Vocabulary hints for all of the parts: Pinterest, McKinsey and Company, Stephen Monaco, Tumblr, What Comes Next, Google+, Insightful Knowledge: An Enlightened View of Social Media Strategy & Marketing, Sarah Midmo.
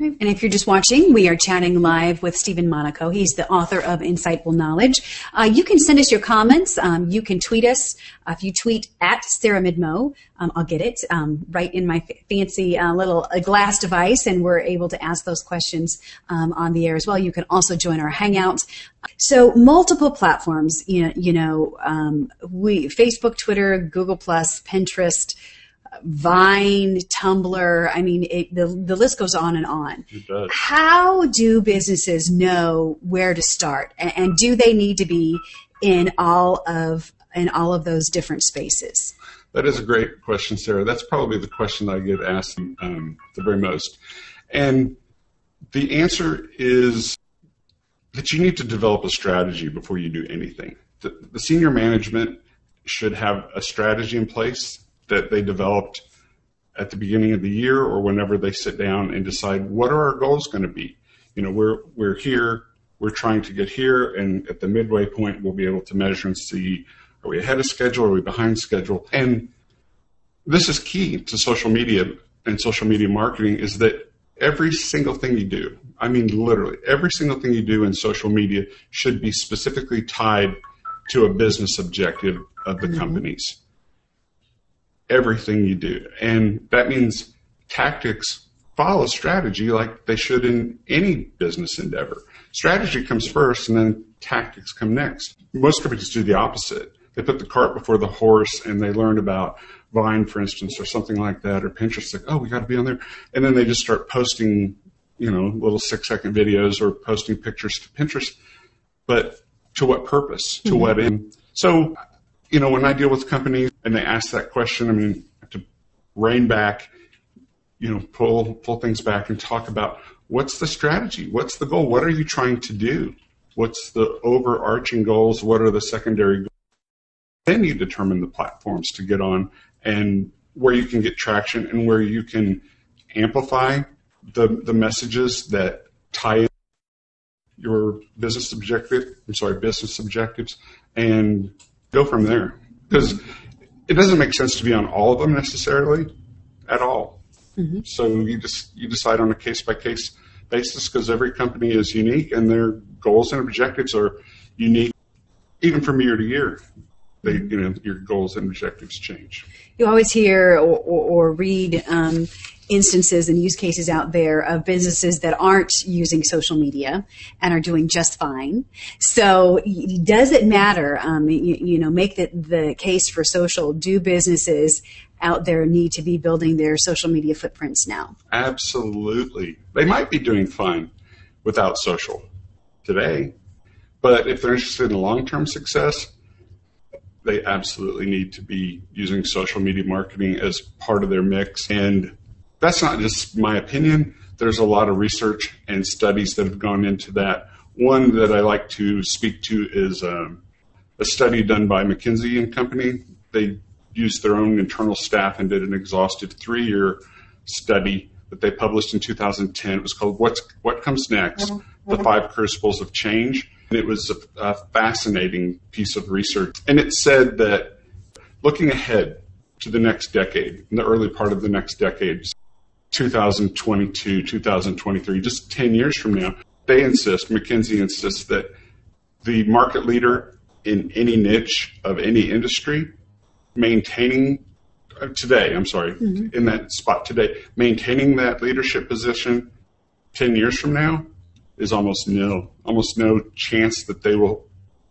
And if you're just watching, we are chatting live with Stephen Monaco. He's the author of Insightful Knowledge. You can send us your comments. You can tweet us. If you tweet at Sarah Midmo, I'll get it right in my fancy little glass device, and we're able to ask those questions on the air as well. You can also join our Hangout. So multiple platforms, Facebook, Twitter, Google+, Pinterest, Vine, Tumblr, I mean, the list goes on and on. It does. How do businesses know where to start, and do they need to be in all of those different spaces? That is a great question, Sarah. That's probably the question I get asked the very most. And the answer is that you need to develop a strategy before you do anything. The senior management should have a strategy in place that they developed at the beginning of the year, or whenever they sit down and decide, what are our goals going to be? You know, we're here, we're trying to get here, and at the midway point, we'll be able to measure and see, are we ahead of schedule, are we behind schedule? And this is key to social media and social media marketing, is that every single thing you do, I mean literally, every single thing you do in social media should be specifically tied to a business objective of the companies. Everything you do. And that means tactics follow strategy like they should in any business endeavor. Strategy comes first and then tactics come next. Most companies do the opposite. They put the cart before the horse, and they learn about Vine, for instance, or something like that, or Pinterest, like, oh, we got to be on there. And then they just start posting, you know, little 6-second videos or posting pictures to Pinterest. But to what purpose? To what end? So, you know, when I deal with companies and they ask that question, I mean, I have to rein back, you know, pull things back and talk about, what's the strategy? What's the goal? What are you trying to do? What's the overarching goals? What are the secondary goals? Then you determine the platforms to get on and where you can get traction and where you can amplify the messages that tie your business objective, business objectives, and go from there, because it doesn't make sense to be on all of them necessarily at all. So you decide on a case-by-case basis, because every company is unique and their goals and objectives are unique even from year to year. They, you know, your goals and objectives change. You always hear or read instances and use cases out there of businesses that aren't using social media and are doing just fine. So does it matter, make the case for social? Do businesses out there need to be building their social media footprints now? Absolutely. They might be doing fine without social today, but if they're interested in long-term success, they absolutely need to be using social media marketing as part of their mix. And that's not just my opinion. There's a lot of research and studies that have gone into that. One that I like to speak to is a study done by McKinsey and Company. They used their own internal staff and did an exhaustive 3-year study that they published in 2010. It was called What Comes Next? The 5 Crucibles of Change. It was a fascinating piece of research, and it said that looking ahead to the next decade, in the early part of the next decade, 2022, 2023, just 10 years from now, McKinsey insists that the market leader in any niche of any industry in that spot today, maintaining that leadership position 10 years from now, is almost no chance that they will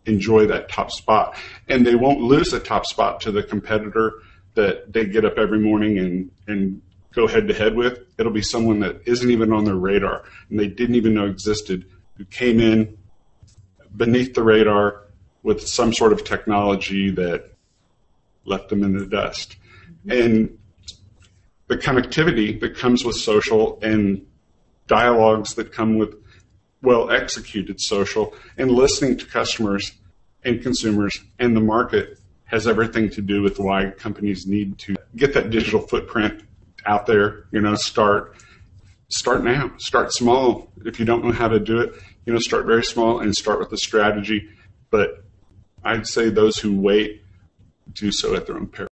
enjoy that top spot. And they won't lose the top spot to the competitor that they get up every morning and go head-to-head with. It'll be someone that isn't even on their radar and they didn't even know existed, who came in beneath the radar with some sort of technology that left them in the dust. And the connectivity that comes with social and dialogues that come with well-executed social and listening to customers and consumers and the market has everything to do with why companies need to get that digital footprint out there. You know, start now, start small. If you don't know how to do it, you know, start very small and start with a strategy. But I'd say those who wait do so at their own peril.